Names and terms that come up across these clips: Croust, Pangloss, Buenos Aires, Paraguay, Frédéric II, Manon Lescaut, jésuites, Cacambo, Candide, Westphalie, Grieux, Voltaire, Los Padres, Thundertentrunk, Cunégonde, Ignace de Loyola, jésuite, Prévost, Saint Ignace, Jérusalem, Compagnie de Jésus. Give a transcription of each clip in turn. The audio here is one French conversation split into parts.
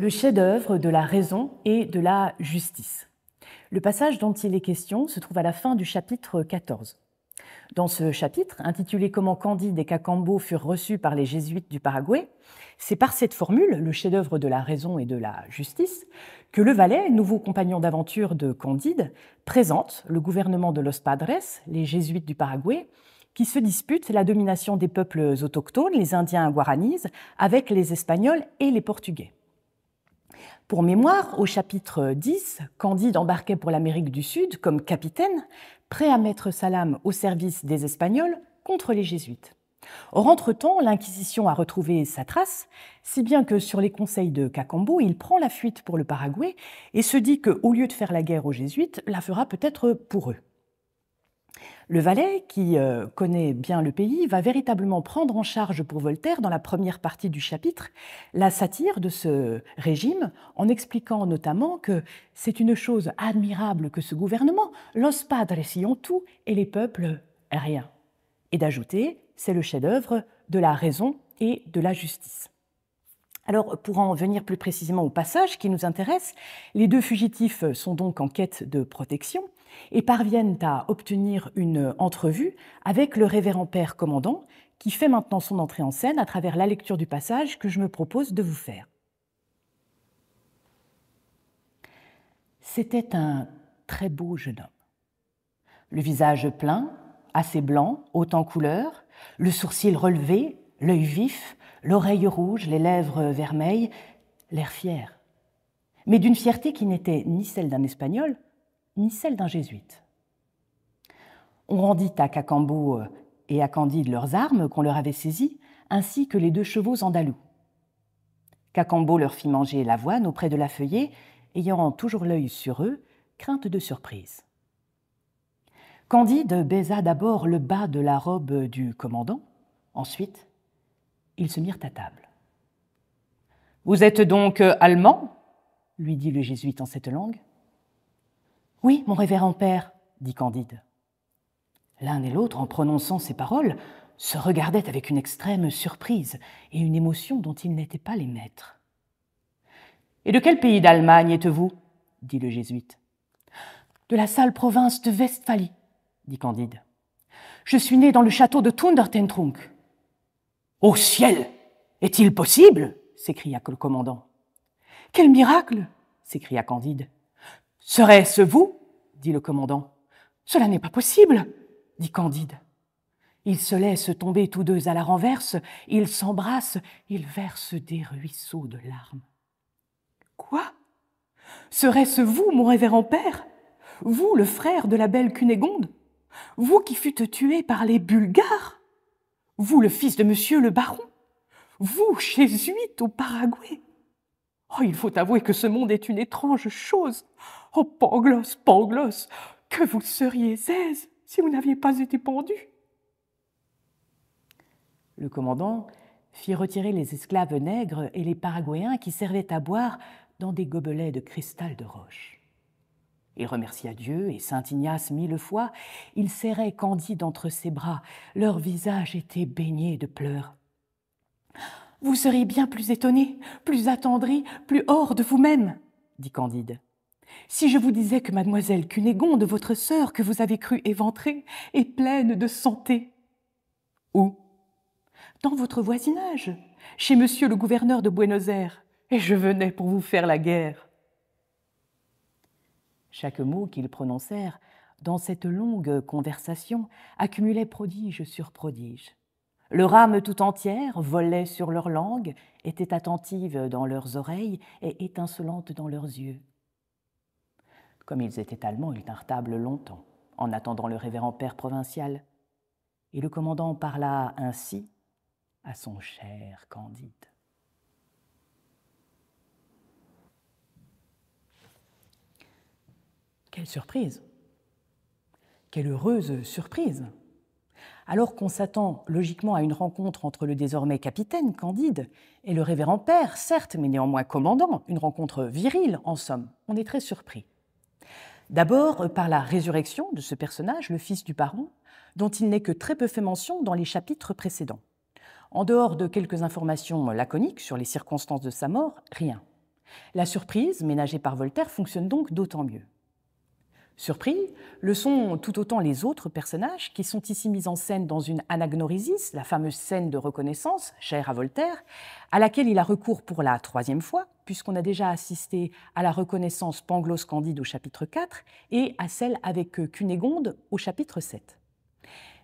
Le chef-d'œuvre de la raison et de la justice. Le passage dont il est question se trouve à la fin du chapitre 14. Dans ce chapitre, intitulé « Comment Candide et Cacambo furent reçus par les Jésuites du Paraguay », c'est par cette formule, le chef-d'œuvre de la raison et de la justice, que le valet, nouveau compagnon d'aventure de Candide, présente le gouvernement de Los Padres, les Jésuites du Paraguay, qui se disputent la domination des peuples autochtones, les Indiens guaranis, avec les Espagnols et les Portugais. Pour mémoire, au chapitre 10, Candide embarquait pour l'Amérique du Sud comme capitaine, prêt à mettre sa lame au service des Espagnols contre les Jésuites. Or, entre-temps, l'Inquisition a retrouvé sa trace, si bien que sur les conseils de Cacambo, il prend la fuite pour le Paraguay et se dit qu'au lieu de faire la guerre aux Jésuites, la fera peut-être pour eux. Le valet, qui connaît bien le pays, va véritablement prendre en charge pour Voltaire, dans la première partie du chapitre, la satire de ce régime, en expliquant notamment que c'est une chose admirable que ce gouvernement, los padres y ont tout et les peuples rien. Et d'ajouter, c'est le chef-d'œuvre de la raison et de la justice. Alors, pour en venir plus précisément au passage qui nous intéresse, les deux fugitifs sont donc en quête de protection et parviennent à obtenir une entrevue avec le révérend père commandant qui fait maintenant son entrée en scène à travers la lecture du passage que je me propose de vous faire. C'était un très beau jeune homme. Le visage plein, assez blanc, haut en couleur, le sourcil relevé, l'œil vif, l'oreille rouge, les lèvres vermeilles, l'air fier. Mais d'une fierté qui n'était ni celle d'un Espagnol, ni celle d'un Jésuite. On rendit à Cacambo et à Candide leurs armes qu'on leur avait saisies, ainsi que les deux chevaux andalous. Cacambo leur fit manger l'avoine auprès de la feuillée, ayant toujours l'œil sur eux, crainte de surprise. Candide baisa d'abord le bas de la robe du commandant, ensuite, ils se mirent à table. « Vous êtes donc allemand ?» lui dit le jésuite en cette langue. « Oui, mon révérend père, » dit Candide. L'un et l'autre, en prononçant ces paroles, se regardaient avec une extrême surprise et une émotion dont ils n'étaient pas les maîtres. « Et de quel pays d'Allemagne êtes-vous » dit le jésuite. « De la sale province de Westphalie, » dit Candide. « Je suis né dans le château de Thundertentrunk. » « Ô ciel! Est-il possible ?» s'écria le commandant. « Quel miracle !» s'écria Candide. « Serait-ce vous ?» dit le commandant. « Cela n'est pas possible !» dit Candide. Ils se laissent tomber tous deux à la renverse, ils s'embrassent, ils versent des ruisseaux de larmes. « Quoi ? Serait-ce vous, mon révérend père? Vous, le frère de la belle Cunégonde? Vous qui fûtes tué par les Bulgares? Vous, le fils de monsieur le baron? Vous, jésuite au Paraguay? Oh, il faut avouer que ce monde est une étrange chose. Oh, Pangloss, Pangloss, que vous seriez aise si vous n'aviez pas été pendu. » Le commandant fit retirer les esclaves nègres et les Paraguayens qui servaient à boire dans des gobelets de cristal de roche. Il remercia Dieu et Saint Ignace 1000 fois. Il serrait Candide entre ses bras. Leur visage était baigné de pleurs. « Vous serez bien plus étonné, plus attendri, plus hors de vous-même, » dit Candide. « Si je vous disais que mademoiselle Cunégonde, votre sœur, que vous avez crue éventrée, est pleine de santé. »« Où ?»« Dans votre voisinage, chez monsieur le gouverneur de Buenos Aires. Et je venais pour vous faire la guerre. » Chaque mot qu'ils prononcèrent dans cette longue conversation accumulait prodige sur prodige. Leur âme tout entière volait sur leur langue, était attentive dans leurs oreilles et étincelante dans leurs yeux. Comme ils étaient allemands, ils tinrent table longtemps, en attendant le révérend père provincial. et le commandant parla ainsi à son cher Candide. Quelle surprise! Quelle heureuse surprise! Alors qu'on s'attend logiquement à une rencontre entre le désormais capitaine Candide et le révérend père, certes, mais néanmoins commandant, une rencontre virile en somme, on est très surpris. D'abord par la résurrection de ce personnage, le fils du baron, dont il n'est que très peu fait mention dans les chapitres précédents. En dehors de quelques informations laconiques sur les circonstances de sa mort, rien. La surprise ménagée par Voltaire fonctionne donc d'autant mieux. Surpris, le sont tout autant les autres personnages qui sont ici mis en scène dans une anagnorisis, la fameuse scène de reconnaissance, chère à Voltaire, à laquelle il a recours pour la troisième fois, puisqu'on a déjà assisté à la reconnaissance Pangloss-Candide au chapitre 4 et à celle avec Cunégonde au chapitre 7.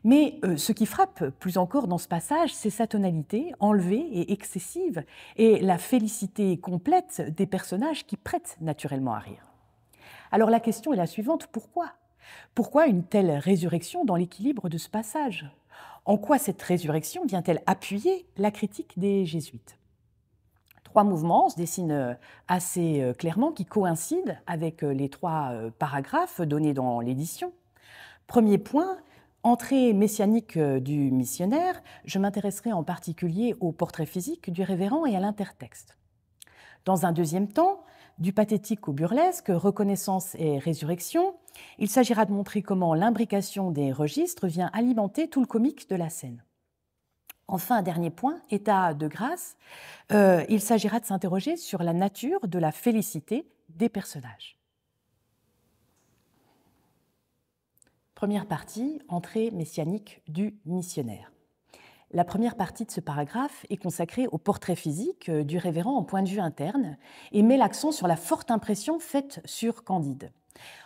Mais ce qui frappe plus encore dans ce passage, c'est sa tonalité enlevée et excessive et la félicité complète des personnages qui prêtent naturellement à rire. Alors la question est la suivante, pourquoi? Pourquoi une telle résurrection dans l'équilibre de ce passage? En quoi cette résurrection vient-elle appuyer la critique des jésuites? Trois mouvements se dessinent assez clairement qui coïncident avec les trois paragraphes donnés dans l'édition. Premier point, entrée messianique du missionnaire, je m'intéresserai en particulier au portrait physique du révérend et à l'intertexte. Dans un deuxième temps, du pathétique au burlesque, reconnaissance et résurrection, il s'agira de montrer comment l'imbrication des registres vient alimenter tout le comique de la scène. Enfin, dernier point, état de grâce, il s'agira de s'interroger sur la nature de la félicité des personnages. Première partie, entrée messianique du missionnaire. La première partie de ce paragraphe est consacrée au portrait physique du révérend en point de vue interne et met l'accent sur la forte impression faite sur Candide.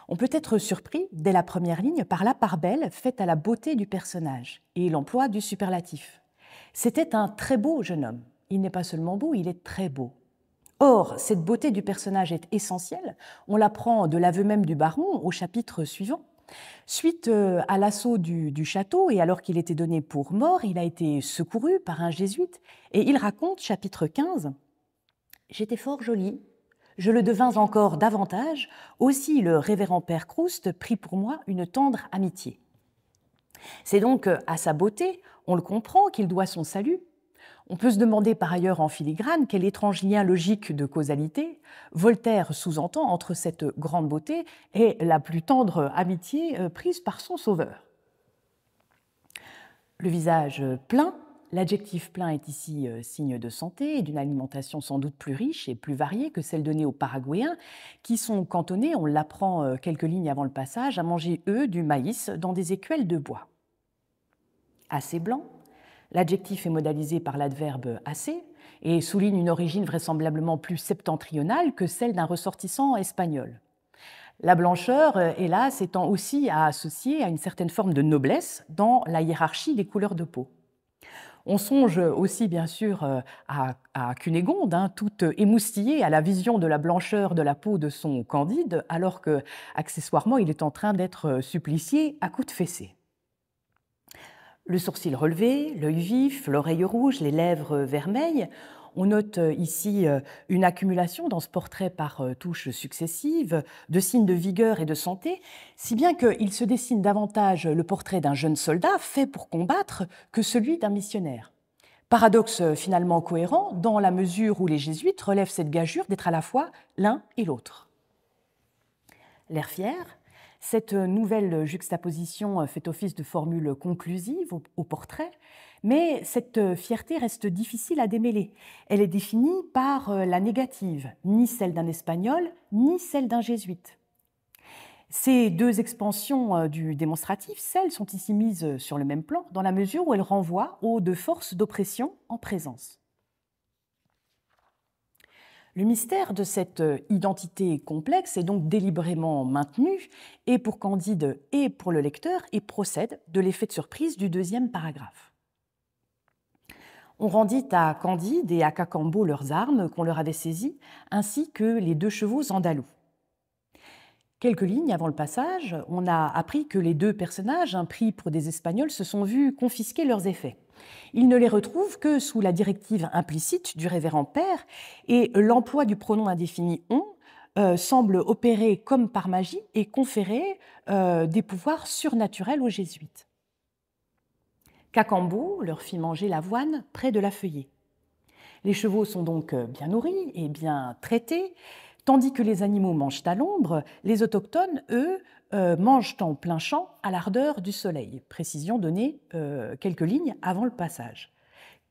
On peut être surpris, dès la première ligne, par la part belle faite à la beauté du personnage et l'emploi du superlatif. C'était un très beau jeune homme. Il n'est pas seulement beau, il est très beau. Or, cette beauté du personnage est essentielle. On l'apprend de l'aveu même du baron au chapitre suivant. Suite à l'assaut du château, et alors qu'il était donné pour mort, il a été secouru par un jésuite, et il raconte, chapitre 15, « J'étais fort jolie, je le devins encore davantage, aussi le révérend père Croust prit pour moi une tendre amitié. » C'est donc à sa beauté, on le comprend, qu'il doit son salut. On peut se demander par ailleurs en filigrane quel étrange lien logique de causalité Voltaire sous-entend entre cette grande beauté et la plus tendre amitié prise par son sauveur. Le visage plein, l'adjectif plein est ici signe de santé et d'une alimentation sans doute plus riche et plus variée que celle donnée aux Paraguayens qui sont cantonnés, on l'apprend quelques lignes avant le passage, à manger eux du maïs dans des écuelles de bois. Assez blanc. L'adjectif est modalisé par l'adverbe « assez » et souligne une origine vraisemblablement plus septentrionale que celle d'un ressortissant espagnol. La blancheur, hélas, étant aussi à associer à une certaine forme de noblesse dans la hiérarchie des couleurs de peau. On songe aussi bien sûr à Cunégonde, toute émoustillée à la vision de la blancheur de la peau de son Candide, alors que, accessoirement, il est en train d'être supplicié à coups de fessée. Le sourcil relevé, l'œil vif, l'oreille rouge, les lèvres vermeilles. On note ici une accumulation dans ce portrait par touches successives de signes de vigueur et de santé, si bien qu'il se dessine davantage le portrait d'un jeune soldat fait pour combattre que celui d'un missionnaire. Paradoxe finalement cohérent dans la mesure où les jésuites relèvent cette gageure d'être à la fois l'un et l'autre. L'air fier. Cette nouvelle juxtaposition fait office de formule conclusive au portrait, mais cette fierté reste difficile à démêler. Elle est définie par la négative, ni celle d'un Espagnol, ni celle d'un jésuite. Ces deux expansions du démonstratif, celles sont ici mises sur le même plan, dans la mesure où elles renvoient aux deux forces d'oppression en présence. Le mystère de cette identité complexe est donc délibérément maintenu, et pour Candide et pour le lecteur, et procède de l'effet de surprise du deuxième paragraphe. On rendit à Candide et à Cacambo leurs armes qu'on leur avait saisies, ainsi que les deux chevaux andalous. Quelques lignes avant le passage, on a appris que les deux personnages, pris pour des Espagnols, se sont vus confisquer leurs effets. Ils ne les retrouvent que sous la directive implicite du révérend père, et l'emploi du pronom indéfini « on » semble opérer comme par magie et conférer des pouvoirs surnaturels aux jésuites. Cacambo leur fit manger l'avoine près de la feuillée. Les chevaux sont donc bien nourris et bien traités, tandis que les animaux mangent à l'ombre, les autochtones, eux, mangent en plein champ à l'ardeur du soleil. Précision donnée quelques lignes avant le passage.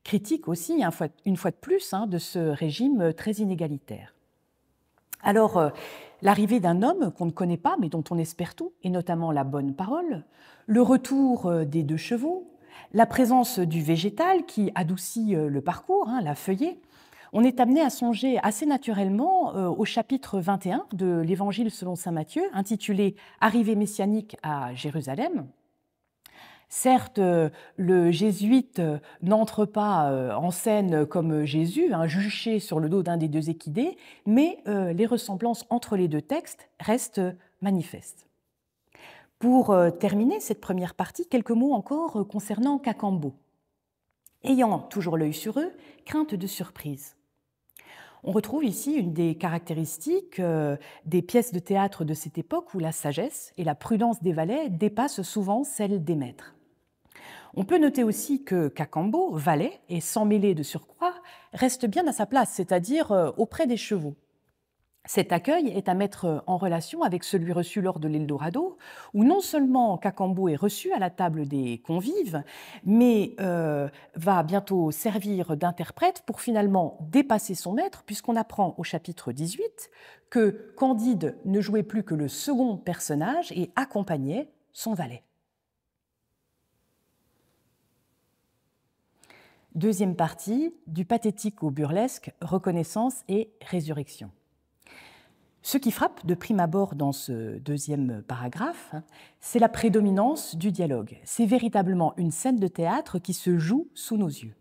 Critique aussi, une fois de plus, de ce régime très inégalitaire. Alors, l'arrivée d'un homme qu'on ne connaît pas, mais dont on espère tout, et notamment la bonne parole, le retour des deux chevaux, la présence du végétal qui adoucit le parcours, la feuillée, on est amené à songer assez naturellement au chapitre 21 de l'Évangile selon saint Matthieu, intitulé « Arrivée messianique à Jérusalem ». Certes, le jésuite n'entre pas en scène comme Jésus, juché sur le dos d'un des deux équidés, mais les ressemblances entre les deux textes restent manifestes. Pour terminer cette première partie, quelques mots encore concernant Cacambo. Ayant toujours l'œil sur eux, crainte de surprise. On retrouve ici une des caractéristiques des pièces de théâtre de cette époque où la sagesse et la prudence des valets dépassent souvent celles des maîtres. On peut noter aussi que Cacambo, valet et sans mêler de surcroît, reste bien à sa place, c'est-à-dire auprès des chevaux. Cet accueil est à mettre en relation avec celui reçu lors de l'Eldorado, où non seulement Cacambo est reçu à la table des convives, mais va bientôt servir d'interprète pour finalement dépasser son maître, puisqu'on apprend au chapitre 18 que Candide ne jouait plus que le second personnage et accompagnait son valet. Deuxième partie, du pathétique au burlesque, reconnaissance et résurrection. Ce qui frappe de prime abord dans ce deuxième paragraphe, c'est la prédominance du dialogue. C'est véritablement une scène de théâtre qui se joue sous nos yeux.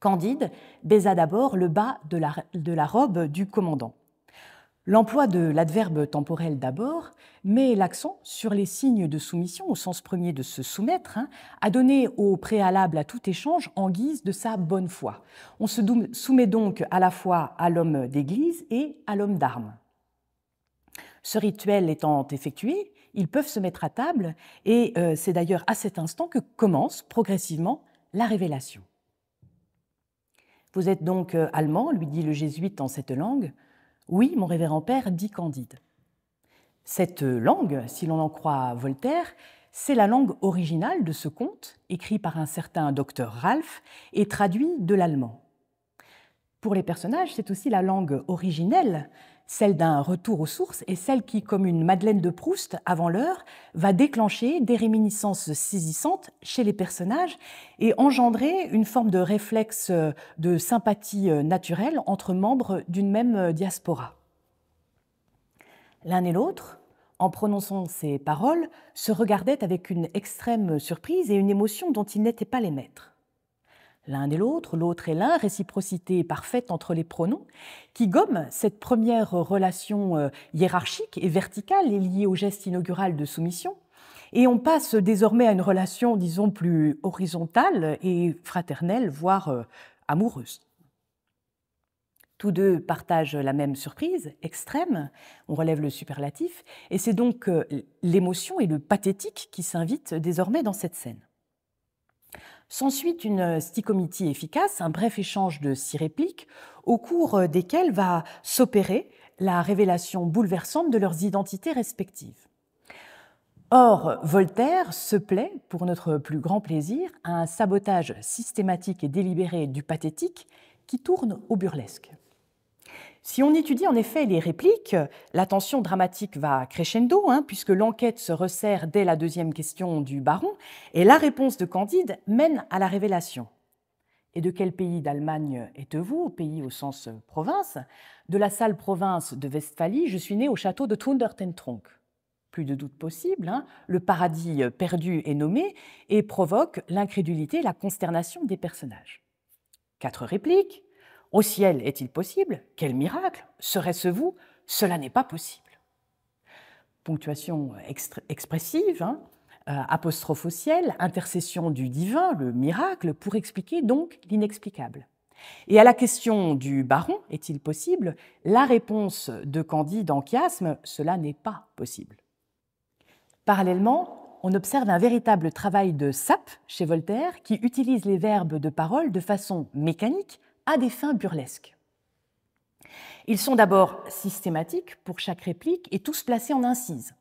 Candide baisa d'abord le bas de la robe du commandant. L'emploi de l'adverbe temporel d'abord met l'accent sur les signes de soumission, au sens premier de se soumettre, à donner au préalable à tout échange en guise de sa bonne foi. On se soumet donc à la fois à l'homme d'église et à l'homme d'armes. Ce rituel étant effectué, ils peuvent se mettre à table et c'est d'ailleurs à cet instant que commence progressivement la révélation. « Vous êtes donc allemand », lui dit le jésuite en cette langue. « Oui, mon révérend père, dit Candide. » Cette langue, si l'on en croit Voltaire, c'est la langue originale de ce conte, écrit par un certain docteur Ralph et traduit de l'allemand. Pour les personnages, c'est aussi la langue originelle, celle d'un retour aux sources et celle qui, comme une Madeleine de Proust avant l'heure, va déclencher des réminiscences saisissantes chez les personnages et engendrer une forme de réflexe de sympathie naturelle entre membres d'une même diaspora. L'un et l'autre, en prononçant ces paroles, se regardaient avec une extrême surprise et une émotion dont ils n'étaient pas les maîtres. L'un et l'autre, l'autre et l'un, réciprocité parfaite entre les pronoms, qui gomme cette première relation hiérarchique et verticale et liée au geste inaugural de soumission. Et on passe désormais à une relation, disons, plus horizontale et fraternelle, voire amoureuse. Tous deux partagent la même surprise, extrême, on relève le superlatif, et c'est donc l'émotion et le pathétique qui s'invitent désormais dans cette scène. S'ensuit une stichomitie efficace, un bref échange de 6 répliques, au cours desquelles va s'opérer la révélation bouleversante de leurs identités respectives. Or, Voltaire se plaît, pour notre plus grand plaisir, à un sabotage systématique et délibéré du pathétique qui tourne au burlesque. Si on étudie en effet les répliques, la tension dramatique va crescendo, puisque l'enquête se resserre dès la deuxième question du baron, et la réponse de Candide mène à la révélation. Et de quel pays d'Allemagne êtes-vous? Pays au sens province. De la sale province de Westphalie, je suis né au château de Thundertentrunk. Plus de doute possible, le paradis perdu est nommé et provoque l'incrédulité et la consternation des personnages. 4 répliques. Au ciel est-il possible? Quel miracle? Serait-ce vous? Cela n'est pas possible. ponctuation expressive, hein, apostrophe au ciel, intercession du divin, le miracle, pour expliquer donc l'inexplicable. Et à la question du baron, est-il possible, la réponse de Candide en chiasme, cela n'est pas possible. Parallèlement, on observe un véritable travail de sape chez Voltaire qui utilise les verbes de parole de façon mécanique à des fins burlesques. Ils sont d'abord systématiques pour chaque réplique et tous placés en incise.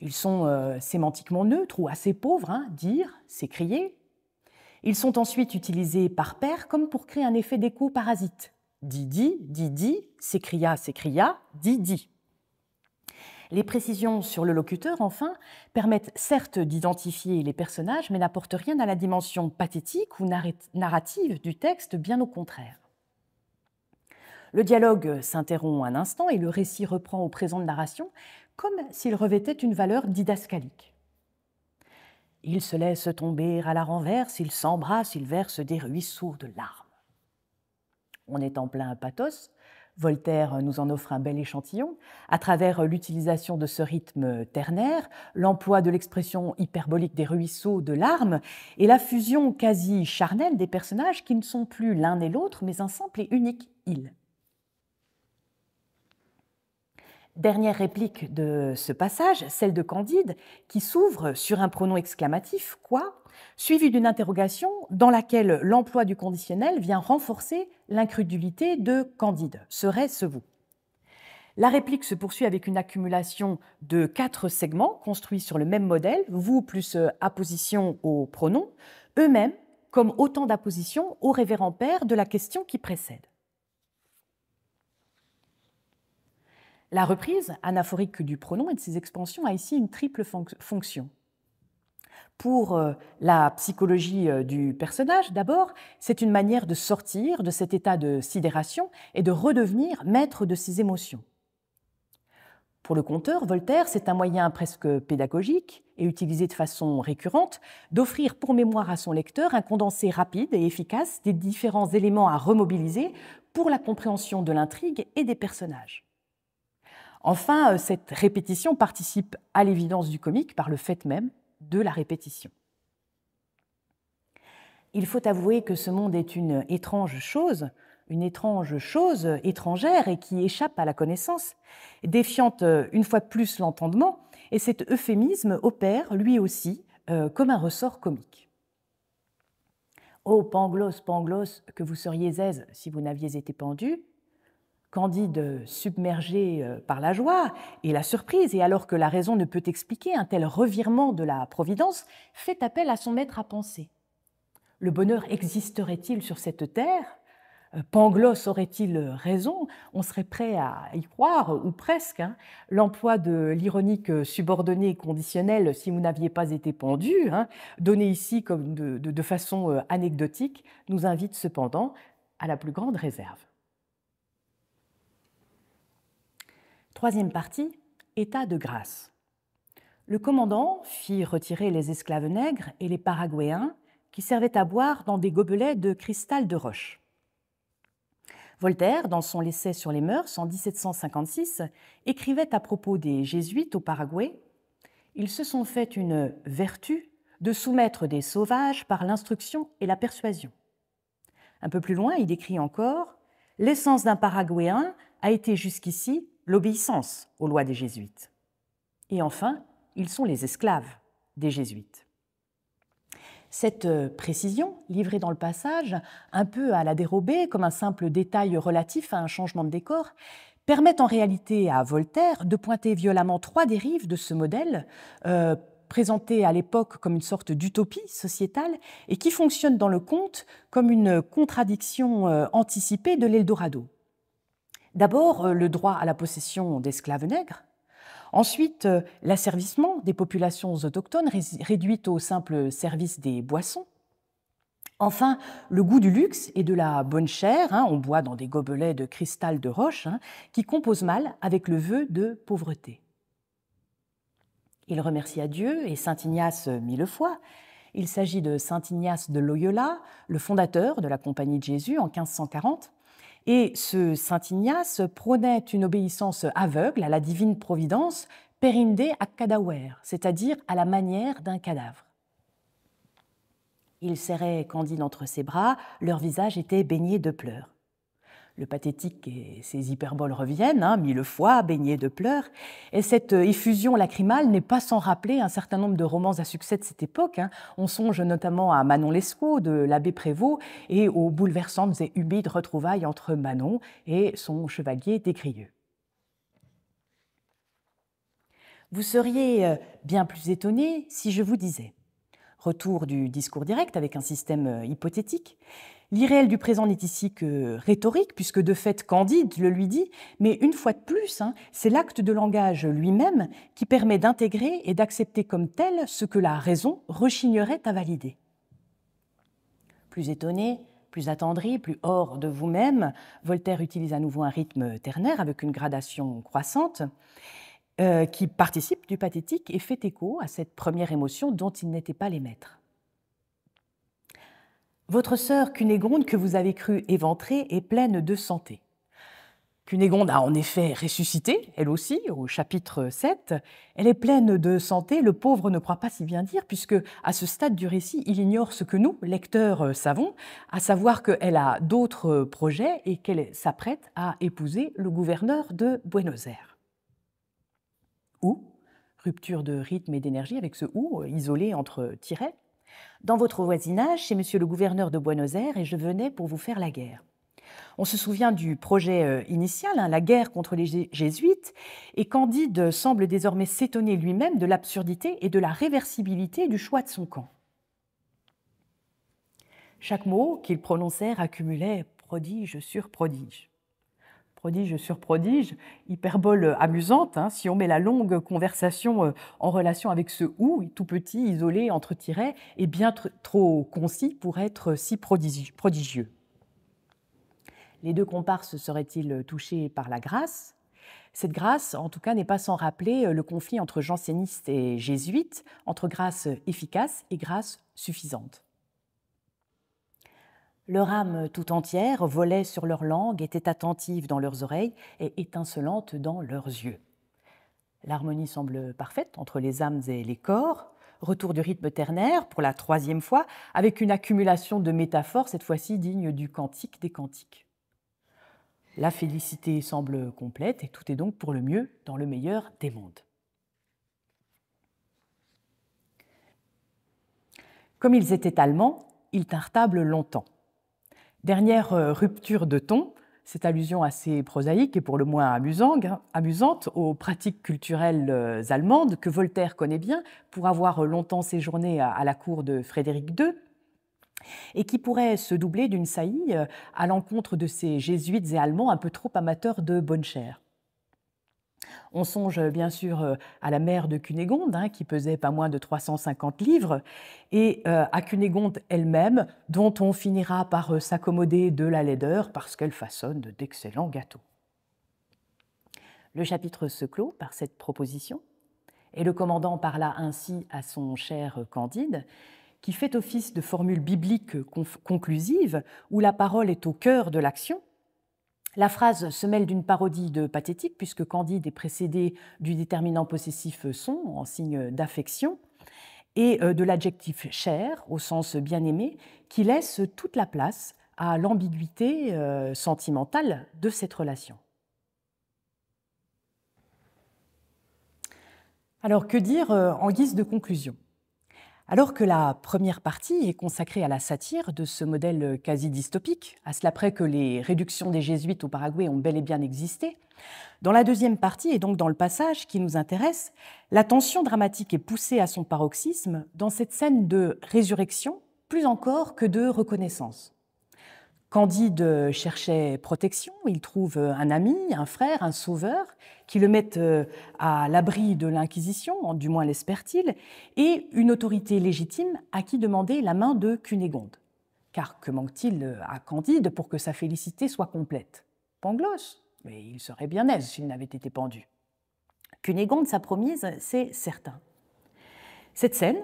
Ils sont sémantiquement neutres ou assez pauvres, hein, dire, s'écrier. Ils sont ensuite utilisés par paires comme pour créer un effet d'écho parasite. Didi, didi, s'écria, s'écria, didi. Les précisions sur le locuteur, enfin, permettent certes d'identifier les personnages, mais n'apportent rien à la dimension pathétique ou narrative du texte, bien au contraire. Le dialogue s'interrompt un instant et le récit reprend au présent de narration comme s'il revêtait une valeur didascalique. Il se laisse tomber à la renverse, il s'embrasse, il verse des ruisseaux de larmes. On est en plein pathos. Voltaire nous en offre un bel échantillon à travers l'utilisation de ce rythme ternaire, l'emploi de l'expression hyperbolique des ruisseaux de larmes et la fusion quasi charnelle des personnages qui ne sont plus l'un et l'autre, mais un simple et unique « il ». Dernière réplique de ce passage, celle de Candide, qui s'ouvre sur un pronom exclamatif « quoi ?» suivi d'une interrogation dans laquelle l'emploi du conditionnel vient renforcer l'incrédulité de Candide. Serait-ce vous? La réplique se poursuit avec une accumulation de 4 segments construits sur le même modèle, vous plus apposition au pronom, eux-mêmes comme autant d'appositions au révérend père de la question qui précède. La reprise anaphorique du pronom et de ses expansions a ici une triple fonction. Pour la psychologie du personnage, d'abord, c'est une manière de sortir de cet état de sidération et de redevenir maître de ses émotions. Pour le conteur, Voltaire, c'est un moyen presque pédagogique et utilisé de façon récurrente d'offrir pour mémoire à son lecteur un condensé rapide et efficace des différents éléments à remobiliser pour la compréhension de l'intrigue et des personnages. Enfin, cette répétition participe à l'évidence du comique par le fait même de la répétition. Il faut avouer que ce monde est une étrange chose étrangère et qui échappe à la connaissance, défiante une fois de plus l'entendement, et cet euphémisme opère lui aussi comme un ressort comique. Ô Pangloss, Pangloss, que vous seriez aise si vous n'aviez été pendu. Candide, submergé par la joie et la surprise, et alors que la raison ne peut expliquer un tel revirement de la Providence, fait appel à son maître à penser. Le bonheur existerait-il sur cette terre? Pangloss aurait-il raison? On serait prêt à y croire, ou presque. Hein. L'emploi de l'ironique subordonnée conditionnelle, si vous n'aviez pas été pendu, hein, donné ici comme de façon anecdotique, nous invite cependant à la plus grande réserve. Troisième partie, état de grâce. Le commandant fit retirer les esclaves nègres et les Paraguayens qui servaient à boire dans des gobelets de cristal de roche. Voltaire, dans son L'essai sur les mœurs en 1756, écrivait à propos des Jésuites au Paraguay « Ils se sont fait une vertu de soumettre des sauvages par l'instruction et la persuasion. » Un peu plus loin, il écrit encore « L'essence d'un Paraguayen a été jusqu'ici l'obéissance aux lois des Jésuites. » Et enfin, ils sont les esclaves des Jésuites. Cette précision, livrée dans le passage, un peu à la dérobée, comme un simple détail relatif à un changement de décor, permet en réalité à Voltaire de pointer violemment 3 dérives de ce modèle, présenté à l'époque comme une sorte d'utopie sociétale et qui fonctionne dans le conte comme une contradiction anticipée de l'Eldorado. D'abord, le droit à la possession d'esclaves nègres. Ensuite, l'asservissement des populations autochtones réduites au simple service des boissons. Enfin, le goût du luxe et de la bonne chère, hein, on boit dans des gobelets de cristal de roche, hein, qui composent mal avec le vœu de pauvreté. Il remercia Dieu et Saint Ignace 1000 fois. Il s'agit de Saint Ignace de Loyola, le fondateur de la Compagnie de Jésus en 1540, Et ce Saint Ignace prônait une obéissance aveugle à la divine providence perinde a cadaver, c'est-à-dire à la manière d'un cadavre. Il serrait Candide entre ses bras, leur visage était baigné de pleurs. Le pathétique et ses hyperboles reviennent, mille fois, baignés de pleurs, et cette effusion lacrymale n'est pas sans rappeler un certain nombre de romans à succès de cette époque. On songe notamment à Manon Lescaut de l'abbé Prévost et aux bouleversantes et humides retrouvailles entre Manon et son chevalier des Grieux. Vous seriez bien plus étonné si je vous disais, retour du discours direct avec un système hypothétique, l'irréel du présent n'est ici que rhétorique, puisque de fait Candide le lui dit, mais une fois de plus, c'est l'acte de langage lui-même qui permet d'intégrer et d'accepter comme tel ce que la raison rechignerait à valider. Plus étonné, plus attendri, plus hors de vous-même, Voltaire utilise à nouveau un rythme ternaire avec une gradation croissante, qui participe du pathétique et fait écho à cette première émotion dont il n'était pas les maîtres. Votre sœur Cunégonde, que vous avez cru éventrée, est pleine de santé. Cunégonde a en effet ressuscité, elle aussi, au chapitre 7. Elle est pleine de santé, le pauvre ne croit pas si bien dire, puisque à ce stade du récit, il ignore ce que nous, lecteurs, savons, à savoir qu'elle a d'autres projets et qu'elle s'apprête à épouser le gouverneur de Buenos Aires. Ou, rupture de rythme et d'énergie avec ce « ou » isolé entre tirets, dans votre voisinage, chez monsieur le gouverneur de Buenos Aires, et je venais pour vous faire la guerre. On se souvient du projet initial, la guerre contre les jésuites, et Candide semble désormais s'étonner lui-même de l'absurdité et de la réversibilité du choix de son camp. Chaque mot qu'il prononçait accumulait prodige sur prodige. Prodige sur prodige, hyperbole amusante, si on met la longue conversation en relation avec ce « ou », tout petit, isolé, entre tirets, et bien trop concis pour être si prodigieux. Les deux comparses seraient-ils touchés par la grâce? Cette grâce, en tout cas, n'est pas sans rappeler le conflit entre jansénistes et jésuites, entre grâce efficace et grâce suffisante. Leur âme tout entière volait sur leur langue, était attentive dans leurs oreilles et étincelante dans leurs yeux. L'harmonie semble parfaite entre les âmes et les corps. Retour du rythme ternaire pour la troisième fois, avec une accumulation de métaphores, cette fois-ci digne du cantique des cantiques. La félicité semble complète et tout est donc pour le mieux dans le meilleur des mondes. Comme ils étaient allemands, ils tinrent table longtemps. Dernière rupture de ton, cette allusion assez prosaïque et pour le moins amusante aux pratiques culturelles allemandes que Voltaire connaît bien pour avoir longtemps séjourné à la cour de Frédéric II et qui pourrait se doubler d'une saillie à l'encontre de ces jésuites et allemands un peu trop amateurs de bonne chère. On songe bien sûr à la mère de Cunégonde, qui pesait pas moins de 350 livres, et à Cunégonde elle-même, dont on finira par s'accommoder de la laideur parce qu'elle façonne d'excellents gâteaux. Le chapitre se clôt par cette proposition, et le commandant parla ainsi à son cher Candide, qui fait office de formule biblique conclusive, où la parole est au cœur de l'action. La phrase se mêle d'une parodie de pathétique, puisque Candide est précédé du déterminant possessif « son » en signe d'affection, et de l'adjectif « cher » au sens bien-aimé, qui laisse toute la place à l'ambiguïté sentimentale de cette relation. Alors que dire en guise de conclusion ? Alors que la première partie est consacrée à la satire de ce modèle quasi dystopique, à cela près que les réductions des jésuites au Paraguay ont bel et bien existé, dans la deuxième partie, et donc dans le passage qui nous intéresse, la tension dramatique est poussée à son paroxysme dans cette scène de résurrection, plus encore que de reconnaissance. Candide cherchait protection, il trouve un ami, un frère, un sauveur, qui le mettent à l'abri de l'Inquisition, du moins l'espère-t-il, et une autorité légitime à qui demander la main de Cunégonde. Car que manque-t-il à Candide pour que sa félicité soit complète? Pangloss, mais il serait bien aise s'il n'avait été pendu. Cunégonde, sa promise, c'est certain. Cette scène,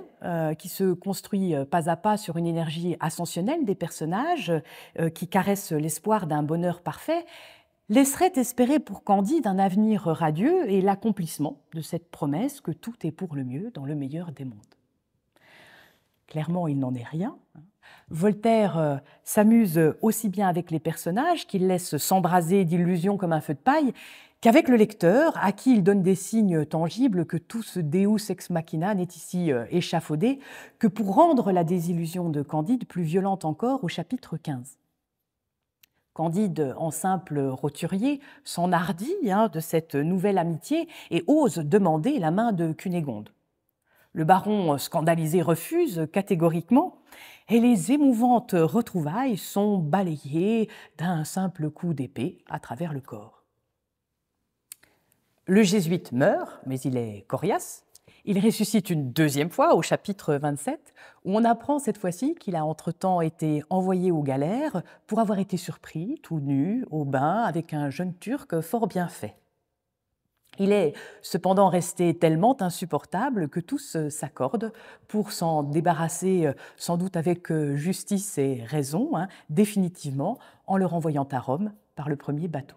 qui se construit pas à pas sur une énergie ascensionnelle des personnages, qui caresse l'espoir d'un bonheur parfait, laisserait espérer pour Candide un avenir radieux et l'accomplissement de cette promesse que tout est pour le mieux dans le meilleur des mondes. Clairement, il n'en est rien. Voltaire s'amuse aussi bien avec les personnages, qu'il laisse s'embraser d'illusions comme un feu de paille, qu'avec le lecteur, à qui il donne des signes tangibles que tout ce Deus ex machina n'est ici échafaudé que pour rendre la désillusion de Candide plus violente encore au chapitre 15. Candide, en simple roturier, s'enhardit de cette nouvelle amitié et ose demander la main de Cunégonde. Le baron scandalisé refuse catégoriquement et les émouvantes retrouvailles sont balayées d'un simple coup d'épée à travers le corps. Le jésuite meurt, mais il est coriace. Il ressuscite une deuxième fois au chapitre 27, où on apprend cette fois-ci qu'il a entre-temps été envoyé aux galères pour avoir été surpris, tout nu, au bain, avec un jeune Turc fort bien fait. Il est cependant resté tellement insupportable que tous s'accordent pour s'en débarrasser, sans doute avec justice et raison, définitivement, en le renvoyant à Rome par le premier bateau.